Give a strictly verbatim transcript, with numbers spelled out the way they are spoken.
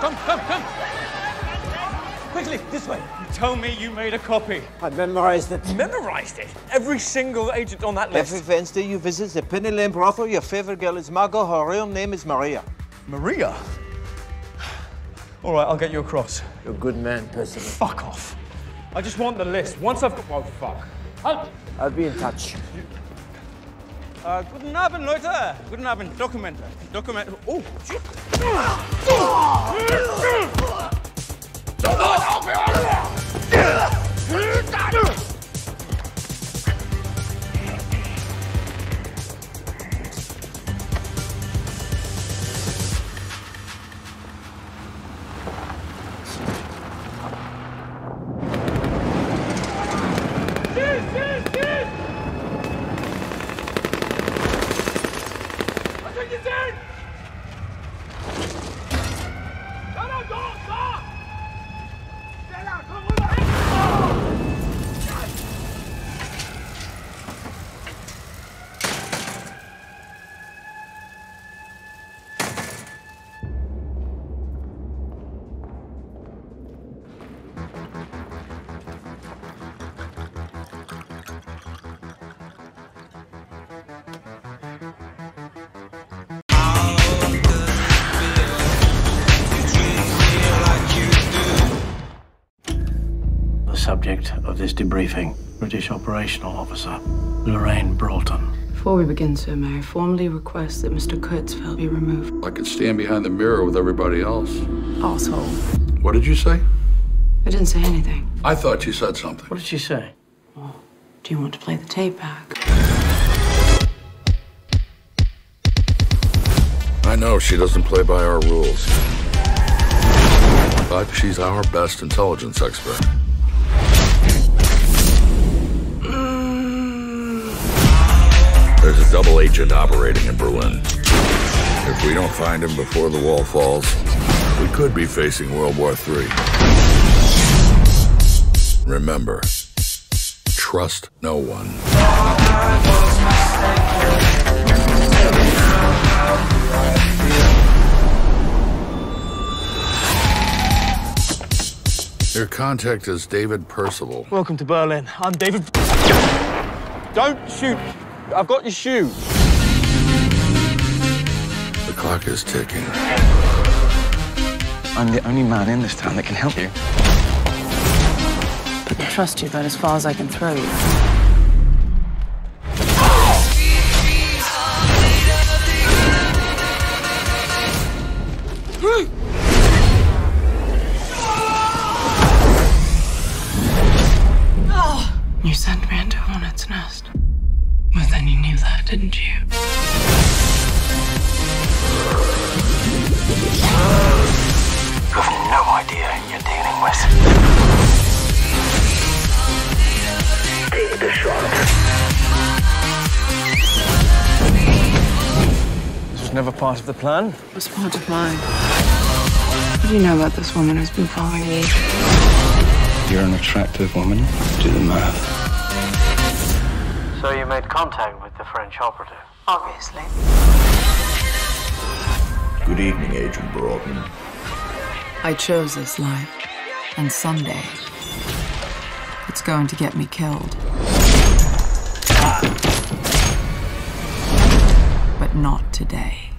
Come, come, come! Quickly, this way. You tell me you made a copy. I memorized it. Memorized it? Every single agent on that list. Every Wednesday you visit the Penny Lane brothel, your favorite girl is Margot, her real name is Maria. Maria? All right, I'll get you across. You're a good man, Percival. Fuck off. I just want the list. Once I've got... Oh, fuck. I'll... I'll be in touch. You... Uh, guten Abend, Leute. Guten Abend, Dokumente. Dokumente. Oh, shit. Subject of this debriefing, British Operational Officer, Lorraine Broughton. Before we begin, sir, may I formally request that Mister Kurtzfeld be removed? I could stand behind the mirror with everybody else. Arsehole. What did you say? I didn't say anything. I thought you said something. What did she say? Well, do you want to play the tape back? I know she doesn't play by our rules, but she's our best intelligence expert. There's a double agent operating in Berlin. If we don't find him before the wall falls, we could be facing World War Three. Remember, trust no one. Your contact is David Percival. Welcome to Berlin. I'm David. Don't shoot. I've got your shoe. The clock is ticking. I'm the only man in this town that can help you. But I trust you, that as far as I can throw you. Oh! Oh! You sent me into a hornet's nest. Well, then you knew that, didn't you? You have no idea who you're dealing with. Take the shot. This was never part of the plan? It was part of mine. What do you know about this woman who's been following me? You're an attractive woman. Do the math. So you made contact with the French operative? Obviously. Good evening, Agent Broadman. I chose this life, and someday it's going to get me killed. Ah. But not today.